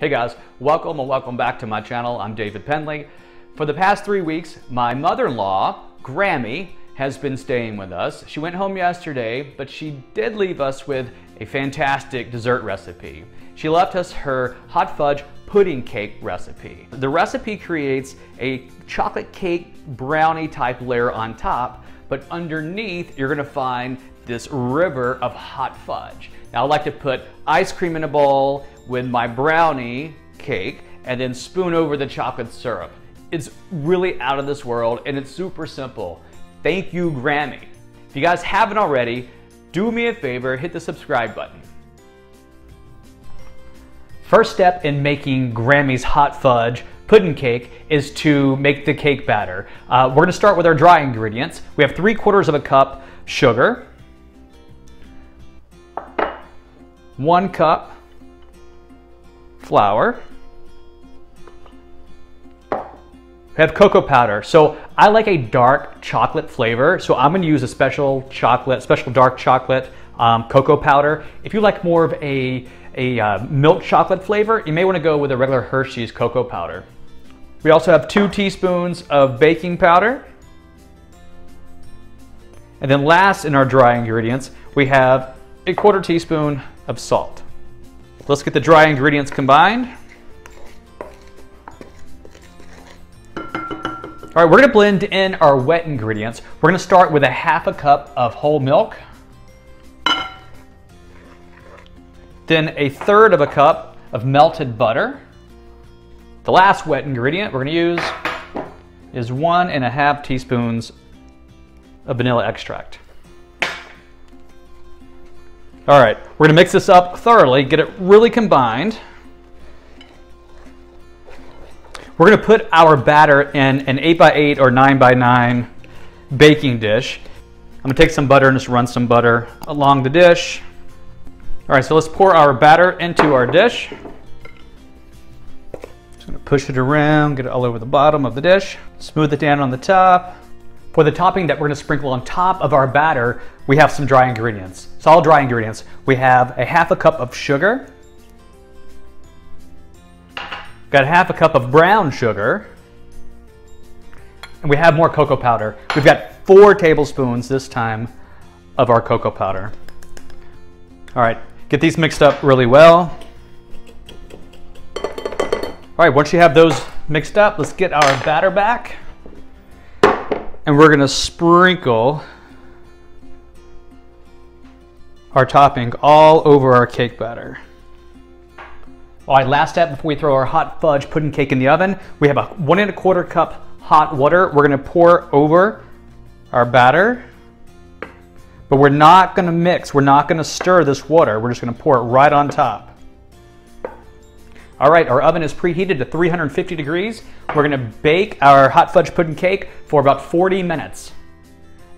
Hey guys, welcome and welcome back to my channel. I'm David Pendley. For the past 3 weeks, my mother-in-law, Grammy, has been staying with us. She went home yesterday, but she did leave us with a fantastic dessert recipe. She left us her hot fudge pudding cake recipe. The recipe creates a chocolate cake brownie type layer on top, but underneath you're gonna find this river of hot fudge. Now I like to put ice cream in a bowl with my brownie cake and then spoon over the chocolate syrup. It's really out of this world and it's super simple. Thank you, Grammy. If you guys haven't already, do me a favor, hit the subscribe button. First step in making Grammy's hot fudge pudding cake is to make the cake batter. We're gonna start with our dry ingredients. We have 3/4 cup sugar, 1 cup flour. We have cocoa powder. So I like a dark chocolate flavor, so I'm gonna use a special dark chocolate cocoa powder. If you like more of a milk chocolate flavor, you may wanna go with a regular Hershey's cocoa powder. We also have 2 teaspoons of baking powder. And then last in our dry ingredients, we have 1/4 teaspoon of salt. Let's get the dry ingredients combined. All right, we're gonna blend in our wet ingredients. We're gonna start with 1/2 cup of whole milk, then 1/3 cup of melted butter. The last wet ingredient we're gonna use is 1.5 teaspoons of vanilla extract. All right, we're gonna mix this up thoroughly, get it really combined. We're gonna put our batter in an 8x8 or 9x9 baking dish. I'm gonna take some butter and just run some butter along the dish. All right, so let's pour our batter into our dish. Just gonna push it around, get it all over the bottom of the dish. Smooth it down on the top. For the topping that we're gonna sprinkle on top of our batter, we have some dry ingredients. It's all dry ingredients. We have 1/2 cup of sugar. Got 1/2 cup of brown sugar. And we have more cocoa powder. We've got 4 tablespoons this time of our cocoa powder. All right, get these mixed up really well. All right, once you have those mixed up, let's get our batter back. And we're gonna sprinkle our topping all over our cake batter. All right, last step before we throw our hot fudge pudding cake in the oven, we have 1 1/4 cup hot water we're gonna pour over our batter, but we're not gonna mix, we're not gonna stir this water, we're just gonna pour it right on top. All right, our oven is preheated to 350 degrees. We're gonna bake our hot fudge pudding cake for about 40 minutes.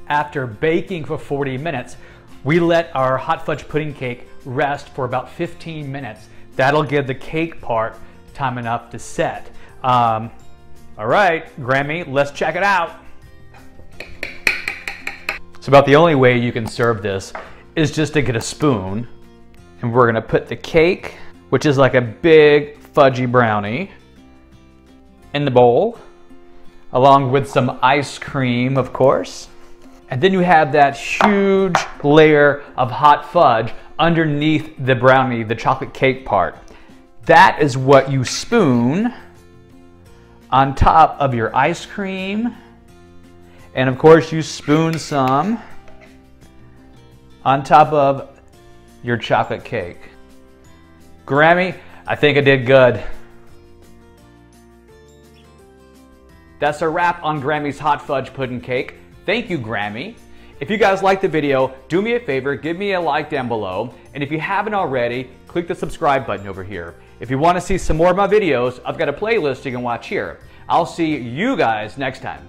After baking for 40 minutes, we let our hot fudge pudding cake rest for about 15 minutes. That'll give the cake part time enough to set. All right, Grammy, let's check it out. So about the only way you can serve this is just to get a spoon, and we're gonna put the cake, which is like a big fudgy brownie, in the bowl, along with some ice cream, of course. And then you have that huge layer of hot fudge underneath the brownie, the chocolate cake part. That is what you spoon on top of your ice cream. And of course you spoon some on top of your chocolate cake. Grammy, I think I did good. That's a wrap on Grammy's hot fudge pudding cake. Thank you, Grammy. If you guys liked the video, do me a favor, give me a like down below. And if you haven't already, click the subscribe button over here. If you want to see some more of my videos, I've got a playlist you can watch here. I'll see you guys next time.